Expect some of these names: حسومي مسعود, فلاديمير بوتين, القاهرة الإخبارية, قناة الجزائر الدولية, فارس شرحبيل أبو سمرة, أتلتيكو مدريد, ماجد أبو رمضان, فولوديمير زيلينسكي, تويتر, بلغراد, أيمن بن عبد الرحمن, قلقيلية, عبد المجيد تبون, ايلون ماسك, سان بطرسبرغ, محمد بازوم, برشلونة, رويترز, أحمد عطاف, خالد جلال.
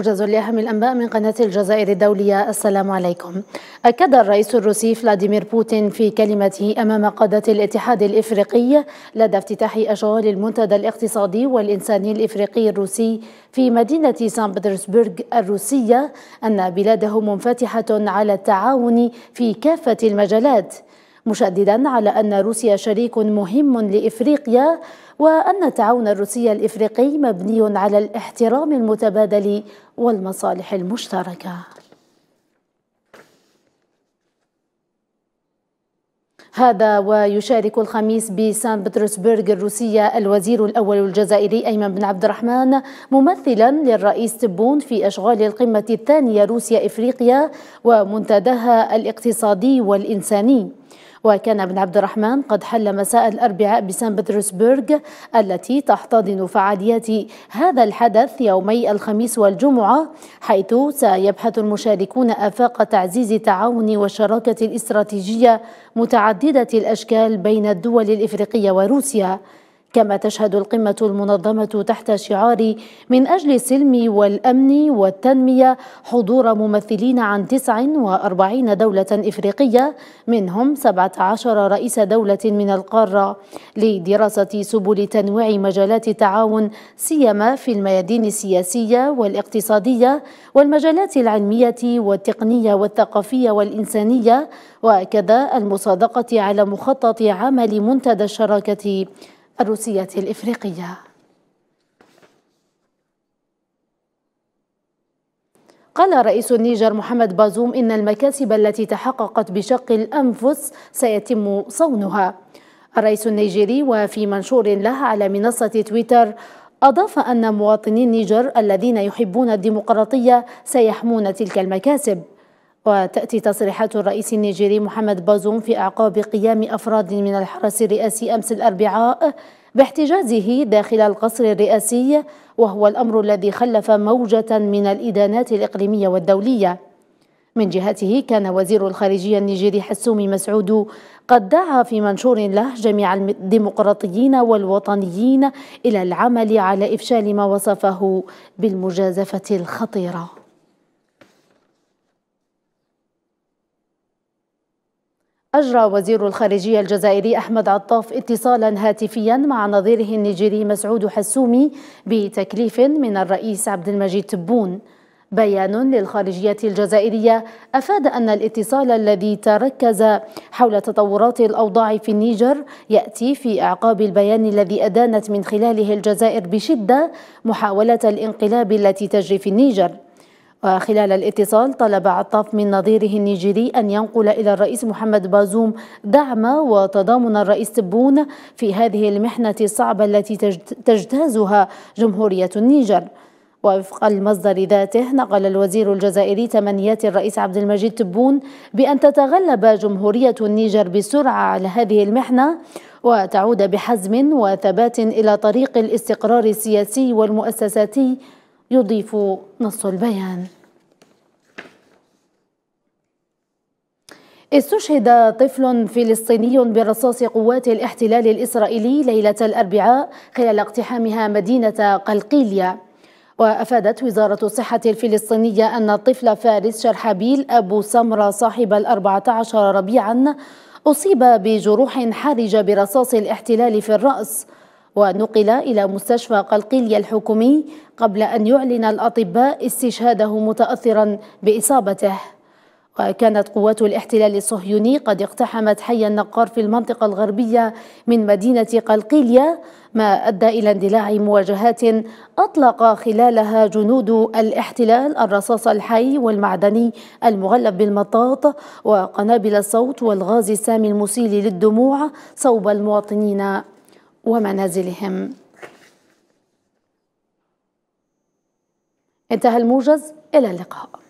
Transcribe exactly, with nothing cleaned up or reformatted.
موجز لأهم الأنباء من قناة الجزائر الدولية. السلام عليكم. أكد الرئيس الروسي فلاديمير بوتين في كلمته أمام قادة الاتحاد الإفريقي لدى افتتاح أشغال المنتدى الاقتصادي والإنساني الإفريقي الروسي في مدينة سان بطرسبرغ الروسية أن بلاده منفتحة على التعاون في كافة المجالات، مشددا على أن روسيا شريك مهم لإفريقيا وأن التعاون الروسي الإفريقي مبني على الاحترام المتبادل والمصالح المشتركة. هذا ويشارك الخميس بسان بطرسبرغ الروسية الوزير الأول الجزائري أيمن بن عبد الرحمن ممثلا للرئيس تبون في أشغال القمة الثانية روسيا إفريقيا ومنتداها الاقتصادي والإنساني. وكان بن عبد الرحمن قد حل مساء الأربعاء بسان بطرسبرغ التي تحتضن فعاليات هذا الحدث يومي الخميس والجمعة، حيث سيبحث المشاركون آفاق تعزيز التعاون والشراكة الاستراتيجية متعددة الأشكال بين الدول الإفريقية وروسيا. كما تشهد القمة المنظمة تحت شعار من أجل السلم والأمن والتنمية حضور ممثلين عن تسع وأربعين دولة إفريقية، منهم سبعة عشر رئيس دولة من القارة، لدراسة سبل تنويع مجالات التعاون سيما في الميادين السياسية والاقتصادية والمجالات العلمية والتقنية والثقافية والإنسانية، وكذا المصادقة على مخطط عمل منتدى الشراكة الروسية الإفريقية. قال رئيس النيجر محمد بازوم إن المكاسب التي تحققت بشق الأنفس سيتم صونها. الرئيس النيجيري وفي منشور له على منصة تويتر أضاف أن مواطني النيجر الذين يحبون الديمقراطية سيحمون تلك المكاسب. وتأتي تصريحات الرئيس النيجيري محمد بازوم في أعقاب قيام أفراد من الحرس الرئاسي أمس الأربعاء باحتجازه داخل القصر الرئاسي، وهو الأمر الذي خلف موجة من الإدانات الإقليمية والدولية. من جهته كان وزير الخارجية النيجيري حسومي مسعود قد دعا في منشور له جميع الديمقراطيين والوطنيين إلى العمل على إفشال ما وصفه بالمجازفة الخطيرة. أجرى وزير الخارجية الجزائري أحمد عطاف اتصالا هاتفيا مع نظيره النيجيري مسعود حسومي بتكليف من الرئيس عبد المجيد تبون. بيان للخارجية الجزائرية أفاد أن الاتصال الذي تركز حول تطورات الأوضاع في النيجر يأتي في أعقاب البيان الذي أدانت من خلاله الجزائر بشدة محاولة الانقلاب التي تجري في النيجر. وخلال الاتصال طلب عطاف من نظيره النيجيري أن ينقل إلى الرئيس محمد بازوم دعم وتضامن الرئيس تبون في هذه المحنة الصعبة التي تجتازها جمهورية النيجر. ووفق المصدر ذاته نقل الوزير الجزائري تمنيات الرئيس عبد المجيد تبون بأن تتغلب جمهورية النيجر بسرعة على هذه المحنة وتعود بحزم وثبات إلى طريق الاستقرار السياسي والمؤسساتي، يضيف نص البيان. استشهد طفل فلسطيني برصاص قوات الاحتلال الإسرائيلي ليلة الأربعاء خلال اقتحامها مدينة قلقيلية. وأفادت وزارة الصحة الفلسطينية أن الطفل فارس شرحبيل أبو سمرة صاحب الأربعة عشر ربيعا أصيب بجروح حرجة برصاص الاحتلال في الرأس، ونقل إلى مستشفى قلقيلية الحكومي قبل أن يعلن الأطباء استشهاده متأثرا بإصابته. وكانت قوات الاحتلال الصهيوني قد اقتحمت حي النقار في المنطقة الغربية من مدينة قلقيلية، ما أدى إلى اندلاع مواجهات أطلق خلالها جنود الاحتلال الرصاص الحي والمعدني المغلف بالمطاط وقنابل الصوت والغاز السامي المسيل للدموع صوب المواطنين ومنازلهم. انتهى الموجز، إلى اللقاء.